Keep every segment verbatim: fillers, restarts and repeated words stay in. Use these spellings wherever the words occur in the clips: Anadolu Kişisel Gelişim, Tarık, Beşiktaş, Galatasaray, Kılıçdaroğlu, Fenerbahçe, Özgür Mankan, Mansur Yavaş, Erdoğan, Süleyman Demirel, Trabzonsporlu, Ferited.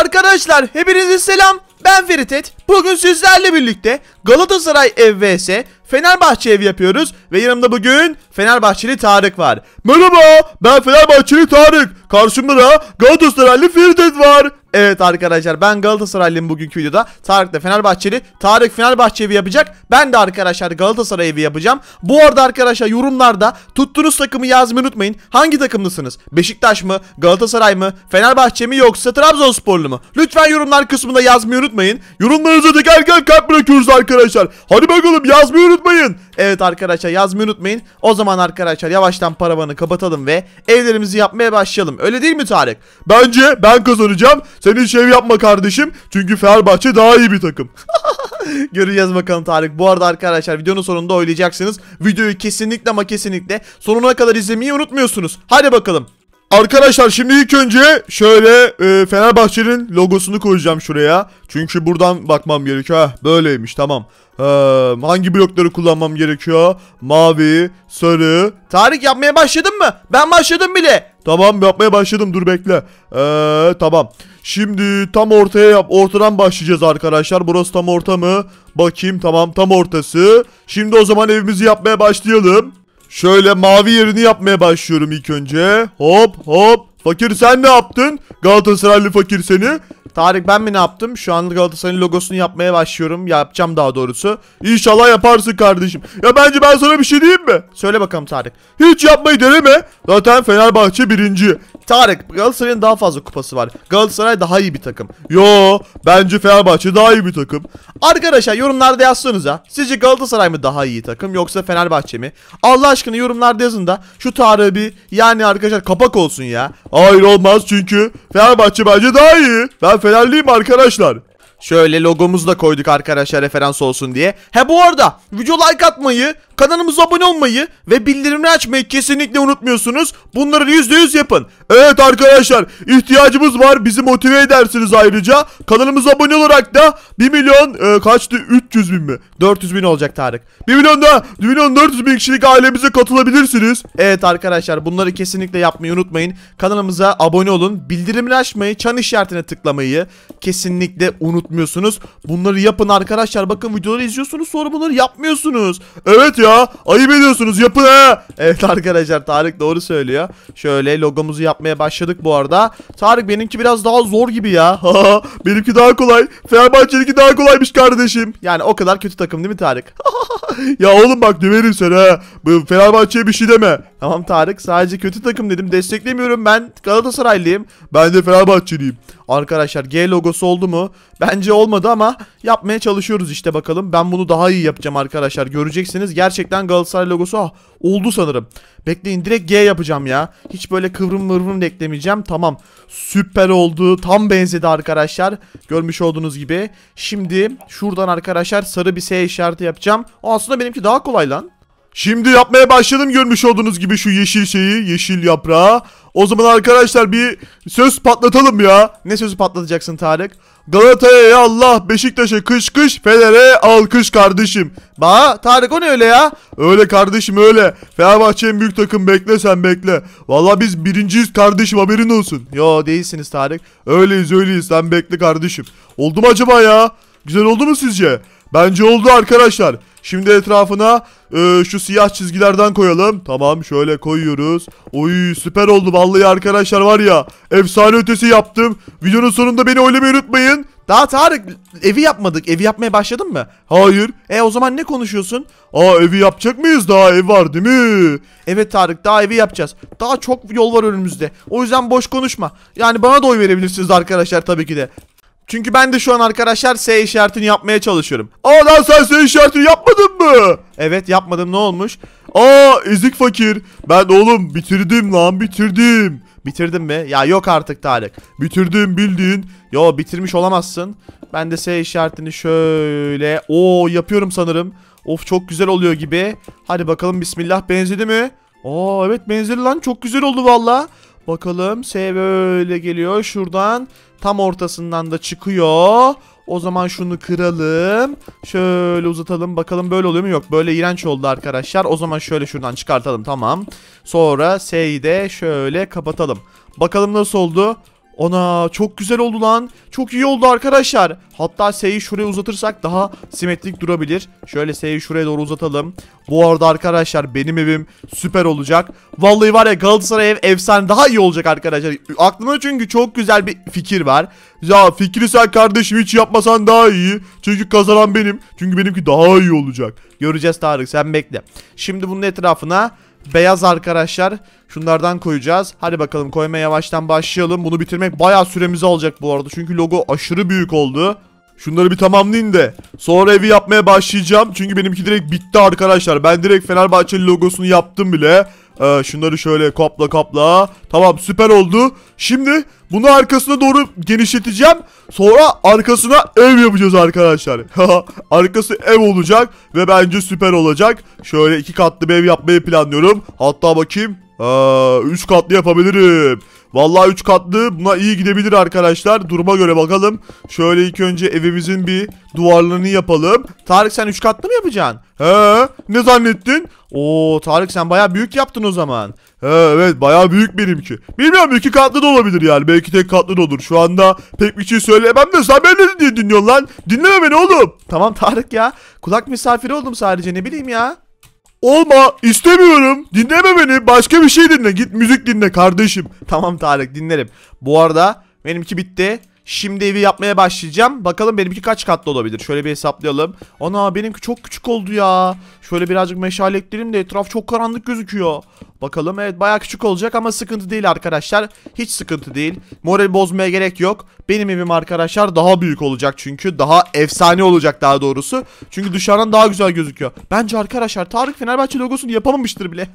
Arkadaşlar hepinize selam, ben Ferit. Bugün sizlerle birlikte Galatasaray ev vs Fenerbahçe ev yapıyoruz ve yanımda bugün Fenerbahçeli Tarık var. Merhaba, ben Fenerbahçeli Tarık, karşımda da Galatasaraylı Ferit var. Evet arkadaşlar, ben Galatasaraylıyım. Bugünkü videoda Tarık da Fenerbahçeli. Tarık Fenerbahçe evi yapacak, ben de arkadaşlar Galatasaray evi yapacağım. Bu arada arkadaşlar yorumlarda tuttuğunuz takımı yazmayı unutmayın. Hangi takımlısınız? Beşiktaş mı? Galatasaray mı? Fenerbahçe mi yoksa Trabzonsporlu mu? Lütfen yorumlar kısmında yazmayı unutmayın. Yorumlarınızı teker teker kalp bırakıyoruz arkadaşlar. Hadi bakalım, yazmayı unutmayın. Evet arkadaşlar, yazmayı unutmayın. O zaman arkadaşlar yavaştan paravanı kapatalım ve evlerimizi yapmaya başlayalım. Öyle değil mi Tarık? Bence ben kazanacağım. Senin şey yapma kardeşim. Çünkü Fenerbahçe daha iyi bir takım. Göreceğiz bakalım Tarık. Bu arada arkadaşlar videonun sonunda oylayacaksınız. Videoyu kesinlikle ama kesinlikle sonuna kadar izlemeyi unutmuyorsunuz. Hadi bakalım. Arkadaşlar şimdi ilk önce şöyle e, Fenerbahçe'nin logosunu koyacağım şuraya. Çünkü buradan bakmam gerekiyor. Heh, böyleymiş, tamam. Ee, hangi blokları kullanmam gerekiyor? Mavi, sarı. Tarık yapmaya başladın mı? Ben başladım bile. Tamam, yapmaya başladım, dur bekle. Ee, tamam. Şimdi tam ortaya yap. Ortadan başlayacağız arkadaşlar. Burası tam orta mı? Bakayım, tamam, tam ortası. Şimdi o zaman evimizi yapmaya başlayalım. Şöyle mavi yerini yapmaya başlıyorum ilk önce. Hop hop. Fakir sen ne yaptın? Galatasaraylı fakir seni. Tarık ben mi ne yaptım? Şu an Galatasaray'ın logosunu yapmaya başlıyorum. Yapacağım daha doğrusu. İnşallah yaparsın kardeşim. Ya bence ben sana bir şey diyeyim mi? Söyle bakalım Tarık. Hiç yapmayı deneme. Zaten Fenerbahçe birinci. Tarık, Galatasaray'ın daha fazla kupası var. Galatasaray daha iyi bir takım. Yo, bence Fenerbahçe daha iyi bir takım. Arkadaşlar yorumlarda yazsanıza. Sizce Galatasaray mı daha iyi takım yoksa Fenerbahçe mi? Allah aşkına yorumlarda yazın da şu Tarık'ı bir, yani arkadaşlar kapak olsun ya. Hayır olmaz, çünkü Fenerbahçe bence daha iyi. Ben Fenerliyim arkadaşlar. Şöyle logomuzu da koyduk arkadaşlar referans olsun diye. He bu arada video like atmayı, kanalımıza abone olmayı ve bildirimleri açmayı kesinlikle unutmuyorsunuz. Bunları yüzde yüz yapın. Evet arkadaşlar, ihtiyacımız var. Bizi motive edersiniz ayrıca. Kanalımıza abone olarak da bir milyon e, kaçtı? üç yüz bin mi? dört yüz bin olacak Tarık. bir milyon da bir milyon dört yüz bin kişilik ailemize katılabilirsiniz. Evet arkadaşlar, bunları kesinlikle yapmayı unutmayın. Kanalımıza abone olun. Bildirimleri açmayı, çan işaretine tıklamayı kesinlikle unutmuyorsunuz. Bunları yapın arkadaşlar. Bakın videoları izliyorsunuz, sonra bunları yapmıyorsunuz. Evet ya, ayıp ediyorsunuz, yapın he. Evet arkadaşlar, Tarık doğru söylüyor. Şöyle logomuzu yapmaya başladık bu arada. Tarık benimki biraz daha zor gibi ya. Benimki daha kolay. Fenerbahçe'ninki daha kolaymış kardeşim. Yani o kadar kötü takım değil mi Tarık? Ya oğlum bak, döverim seni he. Fenerbahçe'ye bir şey deme. Tamam Tarık, sadece kötü takım dedim. Desteklemiyorum, ben Galatasaraylıyım. Ben de Fenerbahçeliyim. Arkadaşlar G logosu oldu mu? Bence olmadı ama yapmaya çalışıyoruz işte, bakalım. Ben bunu daha iyi yapacağım arkadaşlar, göreceksiniz. Gerçekten Galatasaray logosu ah, oldu sanırım. Bekleyin, direkt G yapacağım ya. Hiç böyle kıvrım mırvım da eklemeyeceğim. Tamam, süper oldu. Tam benzedi arkadaşlar, görmüş olduğunuz gibi. Şimdi şuradan arkadaşlar sarı bir S işareti yapacağım. Aslında benimki daha kolay lan. Şimdi yapmaya başladım, görmüş olduğunuz gibi şu yeşil şeyi, yeşil yaprağı. O zaman arkadaşlar bir söz patlatalım ya. Ne sözü patlatacaksın Tarık? Galata'ya Allah, Beşiktaş'a kış kış, Fener'e alkış kardeşim. Ba Tarık, o ne öyle ya? Öyle kardeşim öyle. Fenerbahçe'nin büyük takım, bekle sen bekle. Valla biz birinciyiz kardeşim, haberin olsun. Yo değilsiniz Tarık. Öyleyiz öyleyiz, sen bekle kardeşim. Oldu mu acaba ya? Güzel oldu mu sizce? Bence oldu arkadaşlar. Şimdi etrafına e, şu siyah çizgilerden koyalım. Tamam, şöyle koyuyoruz. Oy, süper oldu vallahi arkadaşlar, var ya, efsane ötesi yaptım. Videonun sonunda beni oylamayı unutmayın. Daha Tarık evi yapmadık. Evi yapmaya başladın mı? Hayır. E o zaman ne konuşuyorsun? Aa, evi yapacak mıyız? Daha ev var değil mi? Evet Tarık, daha evi yapacağız. Daha çok yol var önümüzde. O yüzden boş konuşma. Yani bana da oy verebilirsiniz arkadaşlar tabii ki de. Çünkü ben de şu an arkadaşlar S işaretini yapmaya çalışıyorum. Aa lan, sen S işaretini yapmadın mı? Evet yapmadım, ne olmuş? Aa ezik fakir. Ben oğlum bitirdim lan, bitirdim. Bitirdim mi? Ya yok artık Tarık. Bitirdim bildiğin. Yo, bitirmiş olamazsın. Ben de S işaretini şöyle. Oo, yapıyorum sanırım. Of, çok güzel oluyor gibi. Hadi bakalım, bismillah, benzedi mi? Aa evet benzedi lan, çok güzel oldu valla. Bakalım, S böyle geliyor şuradan. Tam ortasından da çıkıyor. O zaman şunu kıralım. Şöyle uzatalım. Bakalım böyle oluyor mu? Yok, böyle iğrenç oldu arkadaşlar. O zaman şöyle şuradan çıkartalım. Tamam. Sonra S'yi de şöyle kapatalım. Bakalım nasıl oldu? Ona çok güzel oldu lan. Çok iyi oldu arkadaşlar. Hatta S'yi şuraya uzatırsak daha simetrik durabilir. Şöyle S'yi şuraya doğru uzatalım. Bu arada arkadaşlar benim evim süper olacak. Vallahi var ya, Galatasaray ev efsane, daha iyi olacak arkadaşlar. Aklıma çünkü çok güzel bir fikir var. Ya fikri sen kardeşim hiç yapmasan daha iyi. Çünkü kazanan benim. Çünkü benimki daha iyi olacak. Göreceğiz Tarık, sen bekle. Şimdi bunun etrafına beyaz arkadaşlar şunlardan koyacağız. Hadi bakalım, koymaya yavaştan başlayalım. Bunu bitirmek bayağı süremizi alacak bu arada. Çünkü logo aşırı büyük oldu. Şunları bir tamamlayın da sonra evi yapmaya başlayacağım. Çünkü benimki direkt bitti arkadaşlar. Ben direkt Fenerbahçeli logosunu yaptım bile. Ee, şunları şöyle kapla kapla. Tamam, süper oldu. Şimdi bunu arkasına doğru genişleteceğim. Sonra arkasına ev yapacağız arkadaşlar. Arkası ev olacak ve bence süper olacak. Şöyle iki katlı bir ev yapmayı planlıyorum. Hatta bakayım. Aa, üç katlı yapabilirim. Vallahi üç katlı buna iyi gidebilir arkadaşlar. Duruma göre bakalım. Şöyle ilk önce evimizin bir duvarlarını yapalım. Tarık sen üç katlı mı yapacaksın? He, ne zannettin? Oo Tarık sen bayağı büyük yaptın o zaman. He, evet bayağı büyük benimki. Bilmiyorum, iki katlı da olabilir yani. Belki tek katlı da olur. Şu anda pek bir şey söyleyemem de sen beni niye dinliyorsun lan? Dinleme beni oğlum. Tamam Tarık ya. Kulak misafiri oldum sadece, ne bileyim ya. Olma, istemiyorum. Dinleme beni. Başka bir şey dinle. Git müzik dinle kardeşim. Tamam Tarık, dinlerim. Bu arada benimki bitti. Şimdi evi yapmaya başlayacağım. Bakalım benimki kaç katlı olabilir. Şöyle bir hesaplayalım. Ana benimki çok küçük oldu ya. Şöyle birazcık meşale ekleyelim de etraf çok karanlık gözüküyor. Bakalım, evet bayağı küçük olacak ama sıkıntı değil arkadaşlar. Hiç sıkıntı değil. Moral bozmaya gerek yok. Benim evim arkadaşlar daha büyük olacak çünkü. Daha efsane olacak daha doğrusu. Çünkü dışarıdan daha güzel gözüküyor. Bence arkadaşlar Tarık Fenerbahçe logosunu yapamamıştır bile.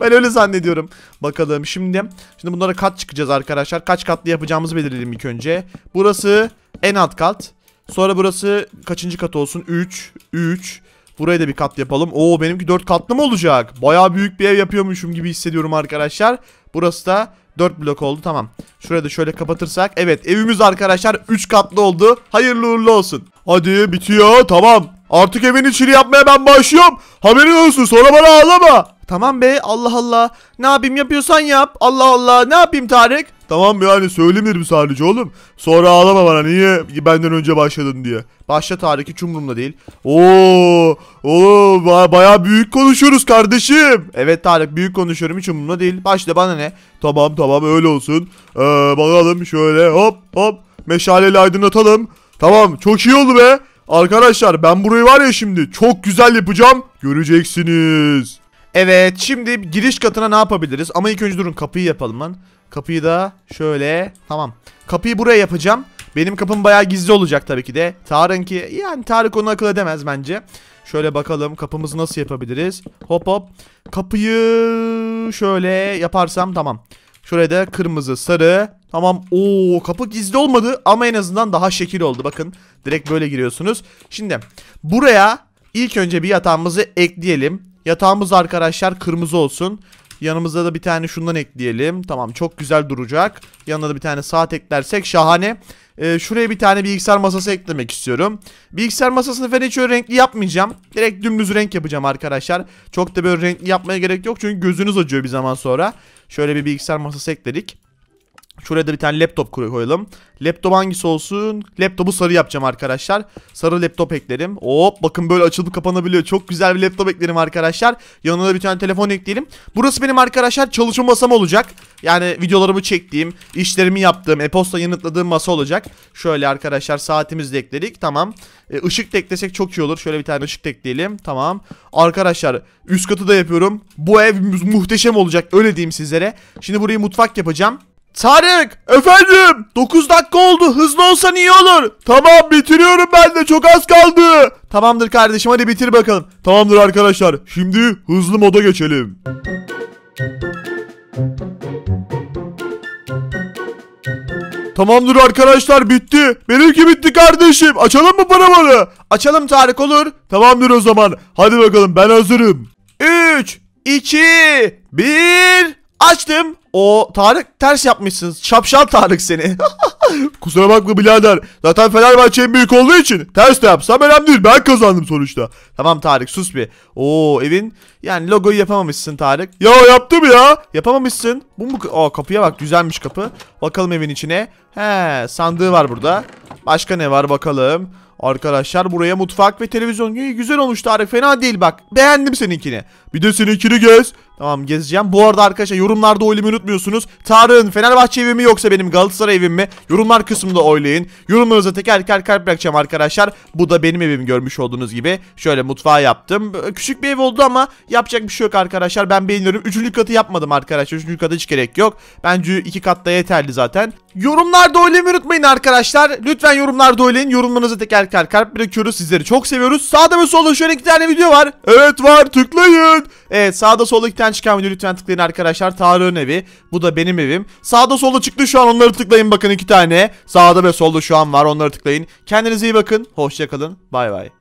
Ben öyle zannediyorum. Bakalım şimdi. Şimdi bunlara kat çıkacağız arkadaşlar. Kaç katlı yapacağımızı belirleyelim ilk önce. Burası en alt kat. Sonra burası kaçıncı kat olsun? üç. üç. Buraya da bir kat yapalım. Oo benimki dört katlı mı olacak? Bayağı büyük bir ev yapıyormuşum gibi hissediyorum arkadaşlar. Burası da dört blok oldu, tamam. Şurayı da şöyle kapatırsak. Evet evimiz arkadaşlar üç katlı oldu. Hayırlı uğurlu olsun. Hadi bitiyor, tamam. Artık evin içini yapmaya ben başlıyorum. Haberin olsun, sonra bana ağlama. Tamam be, Allah Allah. Ne yapayım, yapıyorsan yap. Allah Allah, ne yapayım Tarık? Tamam yani söylemiyorum sadece oğlum. Sonra ağlama bana niye benden önce başladın diye. Başla Tarık, hiç umurumda değil. Oo, oo bayağı büyük konuşuyoruz kardeşim. Evet Tarık büyük konuşuyorum, hiç umurumda değil. Başla, bana ne. Tamam tamam öyle olsun. Ee, bakalım şöyle hop hop. Meşaleyle aydınlatalım. Tamam, çok iyi oldu be. Arkadaşlar ben burayı var ya şimdi çok güzel yapacağım. Göreceksiniz. Evet şimdi giriş katına ne yapabiliriz? Ama ilk önce durun, kapıyı yapalım lan. Kapıyı da şöyle, tamam. Kapıyı buraya yapacağım. Benim kapım bayağı gizli olacak tabii ki de. Tarık'ınki, yani Tarık onu akıl edemez bence. Şöyle bakalım kapımızı nasıl yapabiliriz. Hop hop. Kapıyı şöyle yaparsam tamam. Şuraya da kırmızı, sarı. Tamam. Oo kapı gizli olmadı ama en azından daha şekil oldu. Bakın direkt böyle giriyorsunuz. Şimdi buraya ilk önce bir yatağımızı ekleyelim. Yatağımız arkadaşlar kırmızı olsun. Yanımızda da bir tane şundan ekleyelim. Tamam, çok güzel duracak. Yanına da bir tane saat eklersek şahane. Ee, şuraya bir tane bilgisayar masası eklemek istiyorum. Bilgisayar masasını falan hiç öyle renkli yapmayacağım. Direkt dümdüz renk yapacağım arkadaşlar. Çok da böyle renkli yapmaya gerek yok. Çünkü gözünüz acıyor bir zaman sonra. Şöyle bir bilgisayar masası ekledik. Şuraya da bir tane laptop koyalım. Laptop hangisi olsun? Laptopu sarı yapacağım arkadaşlar. Sarı laptop eklerim. Hop bakın böyle açılıp kapanabiliyor. Çok güzel bir laptop eklerim arkadaşlar. Yanına da bir tane telefon ekleyelim. Burası benim arkadaşlar çalışma masam olacak. Yani videolarımı çektiğim, işlerimi yaptığım, e-posta yanıtladığım masa olacak. Şöyle arkadaşlar saatimizi de ekledik. Tamam. E, ışık da eklesek çok iyi olur. Şöyle bir tane ışık da ekleyelim. Tamam. Arkadaşlar üst katı da yapıyorum. Bu ev muhteşem olacak. Öyle diyeyim sizlere. Şimdi burayı mutfak yapacağım. Tarık efendim, dokuz dakika oldu, hızlı olsan iyi olur. Tamam bitiriyorum ben de, çok az kaldı. Tamamdır kardeşim, hadi bitir bakalım. Tamamdır arkadaşlar, şimdi hızlı moda geçelim. Tamamdır arkadaşlar, bitti. Benimki bitti kardeşim. Açalım mı paravanı? Açalım Tarık, olur. Tamamdır o zaman, hadi bakalım ben hazırım. Üç, iki, bir. Açtım. O Tarık ters yapmışsın. Şapşal Tarık seni. Kusura bakma birader. Zaten Fenerbahçe'nin büyük olduğu için ters de yapsam önemli değil. Ben kazandım sonuçta. Tamam Tarık sus bir. Oo evin yani logoyu yapamamışsın Tarık. Ya yaptım ya. Yapamamışsın. Bu mu? Aa, kapıya bak, güzelmiş kapı. Bakalım evin içine. He, sandığı var burada. Başka ne var bakalım. Arkadaşlar buraya mutfak ve televizyon. Güzel olmuş Tarık, fena değil bak. Beğendim seninkini. Bir de seninkini gez. Tamam gezeceğim. Bu arada arkadaşlar yorumlarda oylamayı unutmuyorsunuz. Tarık'ın Fenerbahçe evi mi yoksa benim Galatasaray evim mi? Yorumlar kısmında oylayın. Yorumlarınıza teker teker kalp bırakacağım arkadaşlar. Bu da benim evim görmüş olduğunuz gibi. Şöyle mutfağı yaptım. Küçük bir ev oldu ama yapacak bir şey yok arkadaşlar. Ben beğeniyorum. Üçüncü katı yapmadım arkadaşlar. Üçüncü katı hiç gerek yok. Bence iki katta yeterli zaten. Yorumlarda oylamayı unutmayın arkadaşlar. Lütfen yorumlarda oylayın. Yorumlarınıza teker teker kalp bırakıyoruz. Sizleri çok seviyoruz. Sağda ve solda şöyle iki tane video var. Evet var, tıklayın. Evet sağda solda iki tane çıkan videoyu lütfen tıklayın arkadaşlar. Tarık'ın evi. Bu da benim evim. Sağda solda çıktı şu an, onları tıklayın bakın iki tane. Sağda ve solda şu an var, onları tıklayın. Kendinize iyi bakın. Hoşçakalın. Bay bay.